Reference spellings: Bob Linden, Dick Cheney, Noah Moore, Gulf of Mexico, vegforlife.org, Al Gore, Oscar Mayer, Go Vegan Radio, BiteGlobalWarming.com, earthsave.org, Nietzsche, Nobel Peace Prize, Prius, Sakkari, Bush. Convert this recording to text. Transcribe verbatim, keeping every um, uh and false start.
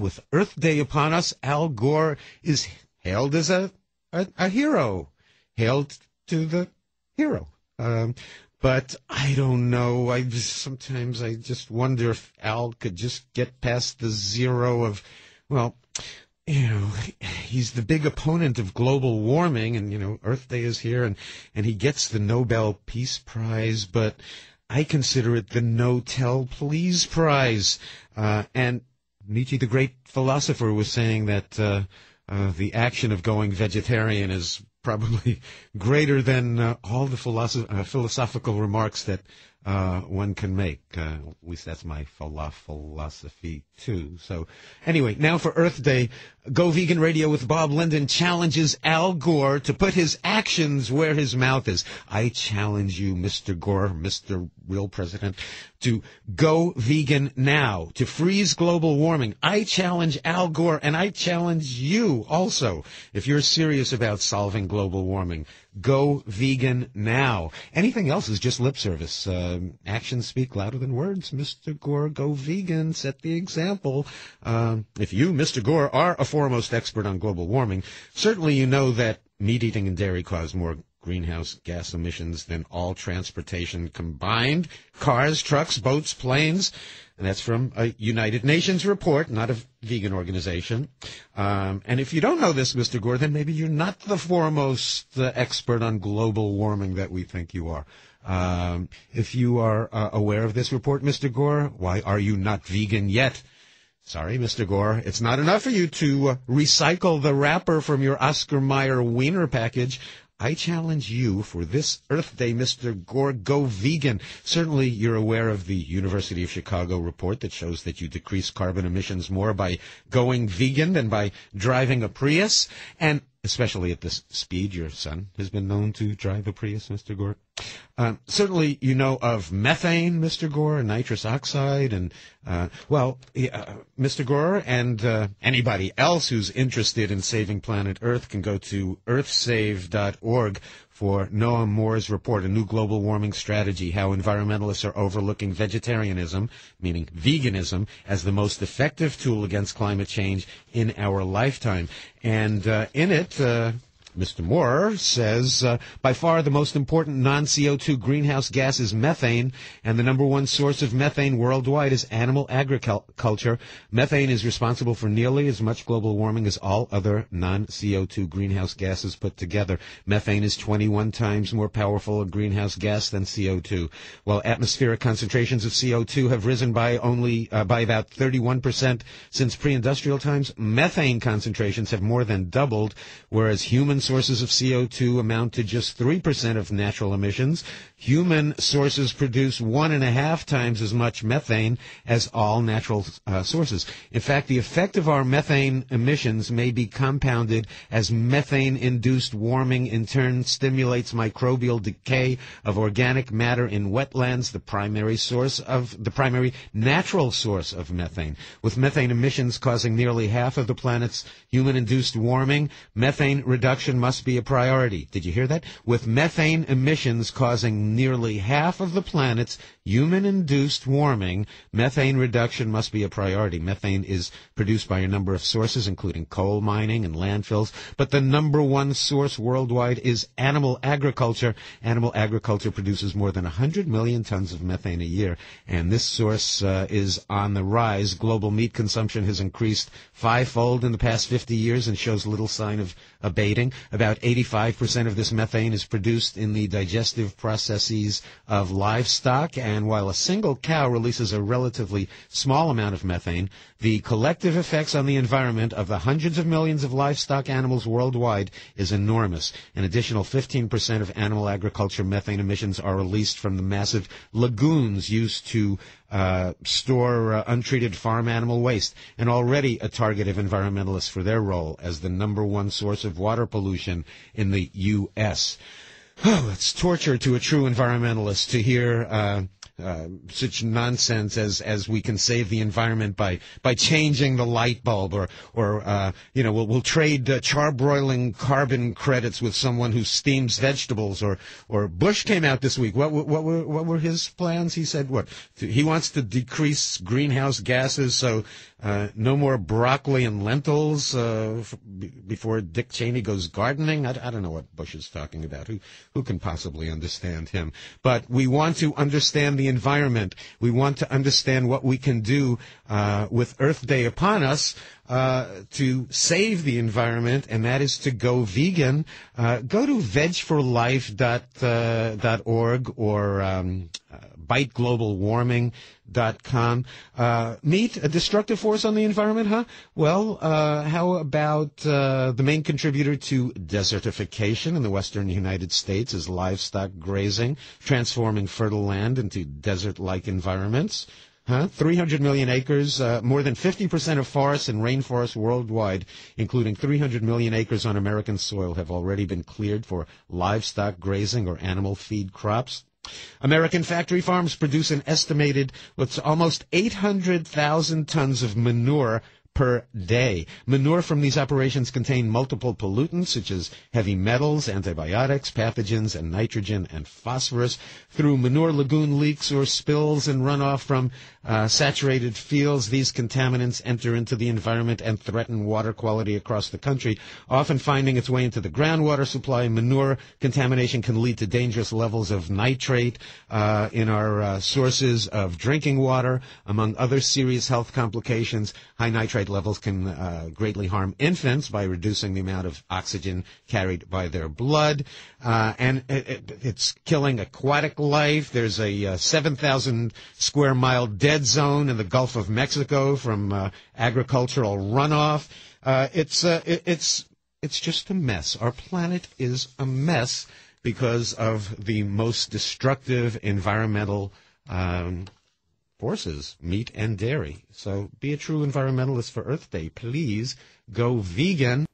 with Earth Day upon us, Al Gore is hailed as a, a, a hero, hailed to the hero. Um, but I don't know. I just, sometimes I just wonder if Al could just get past the zero of, well, you know, he's the big opponent of global warming, and, you know, Earth Day is here, and, and he gets the Nobel Peace Prize, but I consider it the No Tell Please Prize. Uh, and Nietzsche, the great philosopher, was saying that uh, uh, the action of going vegetarian is probably greater than uh, all the philosoph uh, philosophical remarks that uh, one can make. Uh, at least that's my philosophy, too. So anyway, now for Earth Day, Go Vegan Radio with Bob Linden challenges Al Gore to put his actions where his mouth is. I challenge you, Mister Gore, Mister Real President, to go vegan now, to freeze global warming. I challenge Al Gore, and I challenge you also, if you're serious about solving global warming. Go vegan now. Anything else is just lip service. Um, actions speak louder than words. Mister Gore, go vegan. Set the example. Um, if you, Mister Gore, are a foremost expert on global warming, certainly you know that meat eating and dairy cause more greenhouse gas emissions than all transportation combined. Cars, trucks, boats, planes. And that's from a United Nations report, not a vegan organization. Um, and if you don't know this, Mister Gore, then maybe you're not the foremost uh, expert on global warming that we think you are. Um, if you are uh, aware of this report, Mister Gore, why are you not vegan yet? Sorry, Mister Gore, it's not enough for you to uh, recycle the wrapper from your Oscar Mayer wiener package. I challenge you for this Earth Day, Mister Gore, go vegan. Certainly you're aware of the University of Chicago report that shows that you decrease carbon emissions more by going vegan than by driving a Prius. And especially at this speed, your son has been known to drive a Prius, Mister Gore. Um, certainly you know of methane, Mister Gore, and nitrous oxide, and, uh, well, uh, Mister Gore and uh, anybody else who's interested in saving planet Earth can go to earth save dot org for Noah Moore's report, A New Global Warming Strategy, How Environmentalists Are Overlooking Vegetarianism, meaning veganism, as the most effective tool against climate change in our lifetime. And uh, in it... Uh, Mister Moore says, uh, by far the most important non C O two greenhouse gas is methane, and the number one source of methane worldwide is animal agriculture. Methane is responsible for nearly as much global warming as all other non C O two greenhouse gases put together. Methane is twenty-one times more powerful a greenhouse gas than C O two. While atmospheric concentrations of C O two have risen by only uh, by about thirty-one percent since pre-industrial times, methane concentrations have more than doubled, whereas human sources of C O two amount to just three percent of natural emissions. Human sources produce one and a half times as much methane as all natural uh, sources. In fact, the effect of our methane emissions may be compounded as methane-induced warming in turn stimulates microbial decay of organic matter in wetlands, the primary source of the primary natural source of methane. With methane emissions causing nearly half of the planet's human-induced warming, methane reduction must be a priority. Did you hear that? With methane emissions causing nearly half of the planet's human-induced warming, methane reduction must be a priority. Methane is produced by a number of sources, including coal mining and landfills, but the number one source worldwide is animal agriculture. Animal agriculture produces more than one hundred million tons of methane a year, and this source uh, is on the rise. Global meat consumption has increased fivefold in the past fifty years and shows little sign of abating. About eighty-five percent of this methane is produced in the digestive processes of livestock, and while a single cow releases a relatively small amount of methane, the collective effects on the environment of the hundreds of millions of livestock animals worldwide is enormous. An additional fifteen percent of animal agriculture methane emissions are released from the massive lagoons used to uh, store uh, untreated farm animal waste, and already a target of environmentalists for their role as the number one source of water pollution in the U S Oh, it's torture to a true environmentalist to hear uh, uh, such nonsense as, as we can save the environment by, by changing the light bulb, or, or uh, you know, we'll, we'll trade uh, charbroiling carbon credits with someone who steams vegetables, or, or Bush came out this week. What, what, what, were, what were his plans? He said what? He wants to decrease greenhouse gases, so uh, no more broccoli and lentils uh, before Dick Cheney goes gardening. I, I don't know what Bush is talking about. Who? Who can possibly understand him? But we want to understand the environment. We want to understand what we can do uh, with Earth Day upon us uh, to save the environment, and that is to go vegan. Uh, go to veg for life dot org or um, uh, bite global warming dot com. Uh, meet a destructive force on the environment, huh? Well, uh, how about uh, the main contributor to desertification in the western United States is livestock grazing, transforming fertile land into desert-like environments. Huh? three hundred million acres, uh, more than fifty percent of forests and rainforests worldwide, including three hundred million acres on American soil, have already been cleared for livestock grazing or animal feed crops. American factory farms produce an estimated what's almost eight hundred thousand tons of manure per day. Manure from these operations contain multiple pollutants such as heavy metals, antibiotics, pathogens, and nitrogen and phosphorus. Through manure lagoon leaks or spills and runoff from uh, saturated fields, these contaminants enter into the environment and threaten water quality across the country, often finding its way into the groundwater supply. Manure contamination can lead to dangerous levels of nitrate uh, in our uh, sources of drinking water, among other serious health complications. High nitrate levels can uh, greatly harm infants by reducing the amount of oxygen carried by their blood, uh, and it, it, it's killing aquatic life. There's a uh, seven thousand square mile dead zone in the Gulf of Mexico from uh, agricultural runoff. Uh, it's uh, it, it's it's just a mess. Our planet is a mess because of the most destructive environmental um forces, meat and dairy. So be a true environmentalist for Earth Day. Please go vegan.